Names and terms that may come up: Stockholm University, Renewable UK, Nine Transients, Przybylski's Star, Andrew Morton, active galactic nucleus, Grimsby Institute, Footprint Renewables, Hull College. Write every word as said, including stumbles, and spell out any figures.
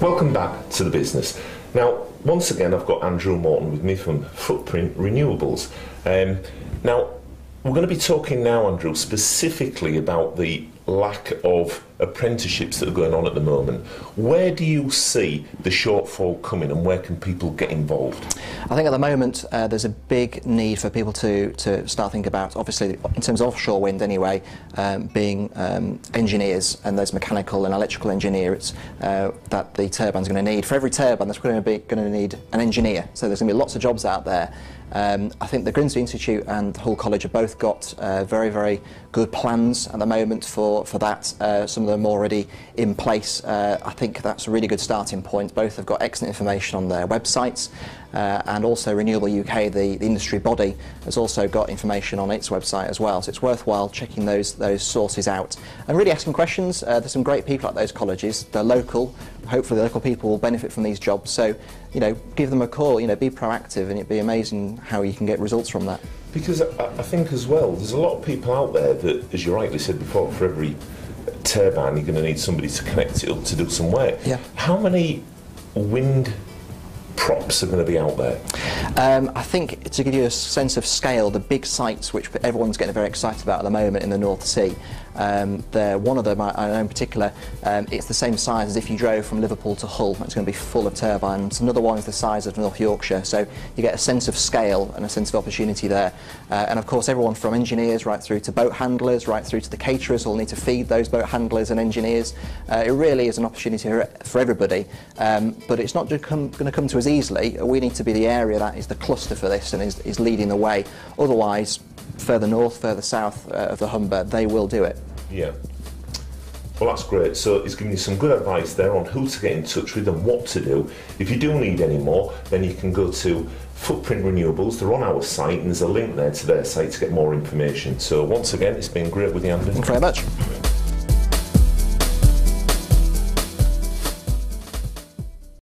Welcome back to the business. Now, once again, I've got Andrew Morton with me from Footprint Renewables. Um, now, we're going to be talking now, Andrew, specifically about the lack of apprenticeships that are going on at the moment. Where do you see the shortfall coming, and where can people get involved? I think at the moment uh, there's a big need for people to, to start thinking about, obviously in terms of offshore wind anyway, um, being um, engineers, and there's mechanical and electrical engineers uh, that the turbine's going to need. For every turbine there's going to be going to need an engineer, so there's going to be lots of jobs out there. Um, I think the Grimsby Institute and the Hull College have both got uh, very, very good plans at the moment for, for that. Uh, some of them already in place. Uh, I think that's a really good starting point. Both have got excellent information on their websites, uh, and also Renewable U K, the, the industry body, has also got information on its website as well. So it's worthwhile checking those, those sources out and really asking questions. Uh, there's some great people at those colleges. They're local. Hopefully the local people will benefit from these jobs. So, you know, give them a call, you know, be proactive, and it'd be amazing how you can get results from that. Because I, I think as well, there's a lot of people out there that, as you rightly said before, for every turbine you're going to need somebody to connect it up to do some work. Yeah. How many wind props are going to be out there? Um, I think, to give you a sense of scale, the big sites which everyone's getting very excited about at the moment in the North Sea, um, they're, one of them I know in particular, um, it's the same size as if you drove from Liverpool to Hull. It's going to be full of turbines. Another one is the size of North Yorkshire, so you get a sense of scale and a sense of opportunity there. Uh, and of course everyone from engineers right through to boat handlers, right through to the caterers will need to feed those boat handlers and engineers. Uh, it really is an opportunity for everybody, um, but it's not going to come to us easily. We need to be the area that is the cluster for this and is, is leading the way. Otherwise, further north, further south uh, of the Humber, they will do it. Yeah. Well, that's great. So he's giving you some good advice there on who to get in touch with and what to do. If you do need any more, then you can go to Footprint Renewables. They're on our site, and there's a link there to their site to get more information. So once again, it's been great with you, Andrew. Thanks very much.